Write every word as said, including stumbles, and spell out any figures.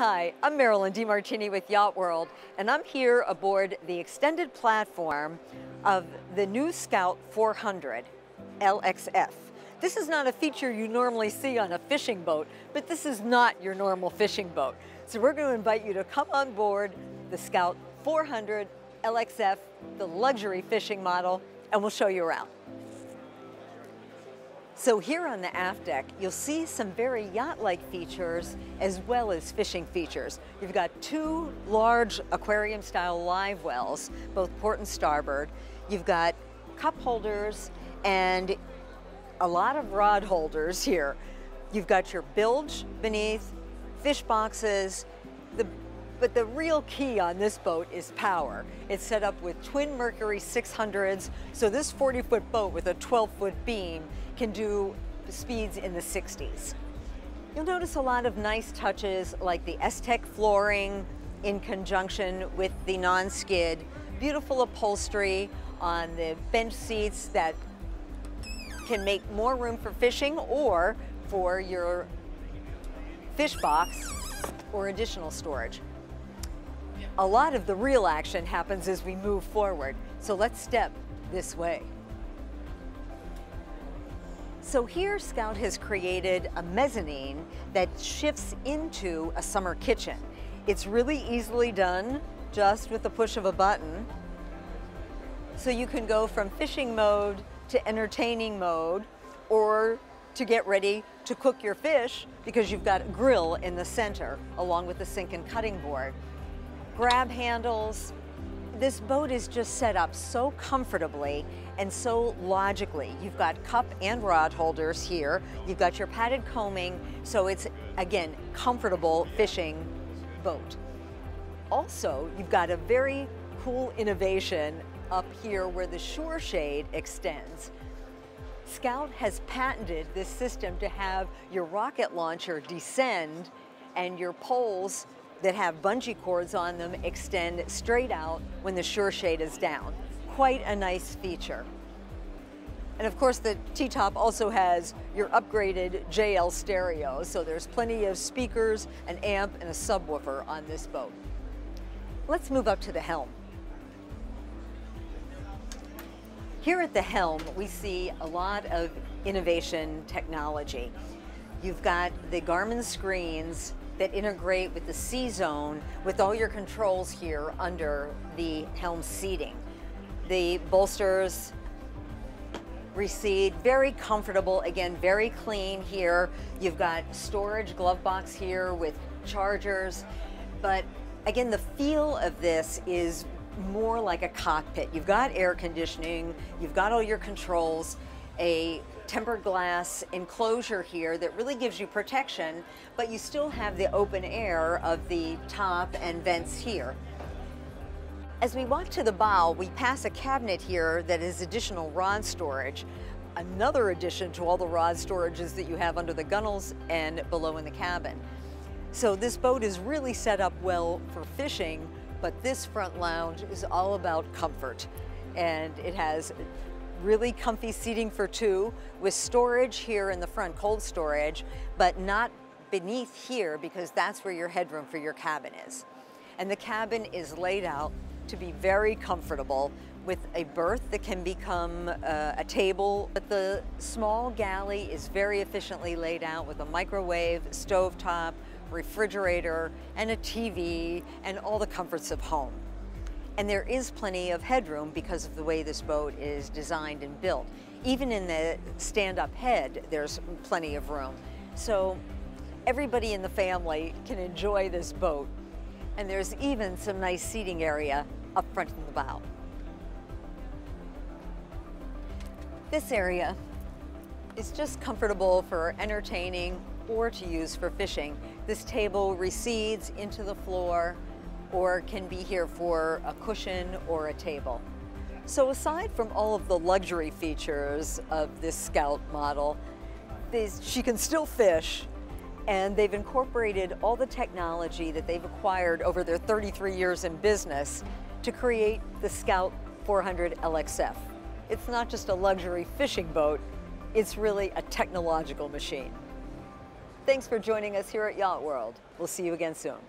Hi, I'm Marilyn DeMartini with Yacht World, and I'm here aboard the extended platform of the new Scout four hundred L X F. This is not a feature you normally see on a fishing boat, but this is not your normal fishing boat. So we're going to invite you to come on board the Scout four hundred L X F, the luxury fishing model, and we'll show you around. So here on the aft deck, you'll see some very yacht-like features as well as fishing features. You've got two large aquarium-style live wells, both port and starboard. You've got cup holders and a lot of rod holders here. You've got your bilge beneath, fish boxes, the, but the real key on this boat is power. It's set up with twin Mercury six hundreds, so this forty-foot boat with a twelve-foot beam can do speeds in the sixties. You'll notice a lot of nice touches like the Estek flooring in conjunction with the non-skid, beautiful upholstery on the bench seats that can make more room for fishing or for your fish box or additional storage. A lot of the real action happens as we move forward, so let's step this way. So here Scout has created a mezzanine that shifts into a summer kitchen. It's really easily done just with the push of a button. So you can go from fishing mode to entertaining mode or to get ready to cook your fish because you've got a grill in the center along with the sink and cutting board. Grab handles. This boat is just set up so comfortably and so logically. You've got cup and rod holders here. You've got your padded combing, so it's, again, comfortable fishing boat. Also, you've got a very cool innovation up here where the shore shade extends. Scout has patented this system to have your rocket launcher descend and your poles that have bungee cords on them extend straight out when the shore shade is down. Quite a nice feature. And of course the T-top also has your upgraded J L stereo, so there's plenty of speakers, an amp, and a subwoofer on this boat. Let's move up to the helm. Here at the helm we see a lot of innovation technology. You've got the Garmin screens that integrate with the C zone with all your controls here under the helm seating. The bolsters recede, very comfortable, again, very clean here. You've got storage glove box here with chargers, but again, the feel of this is more like a cockpit. You've got air conditioning, you've got all your controls, a tempered glass enclosure here that really gives you protection, but you still have the open air of the top and vents here. As we walk to the bow, we pass a cabinet here that is additional rod storage. Another addition to all the rod storages that you have under the gunnels and below in the cabin. So this boat is really set up well for fishing, but this front lounge is all about comfort, and it has really comfy seating for two with storage here in the front, cold storage, but not beneath here because that's where your headroom for your cabin is. And the cabin is laid out to be very comfortable with a berth that can become uh, a table. But the small galley is very efficiently laid out with a microwave, stovetop, refrigerator, and a T V, and all the comforts of home. And there is plenty of headroom because of the way this boat is designed and built. Even in the stand-up head, there's plenty of room. So everybody in the family can enjoy this boat. And there's even some nice seating area up front in the bow. This area is just comfortable for entertaining or to use for fishing. This table recedes into the floor or can be here for a cushion or a table. So aside from all of the luxury features of this Scout model, these, she can still fish, and they've incorporated all the technology that they've acquired over their thirty-three years in business to create the Scout four hundred L X F. It's not just a luxury fishing boat, it's really a technological machine. Thanks for joining us here at Yacht World. We'll see you again soon.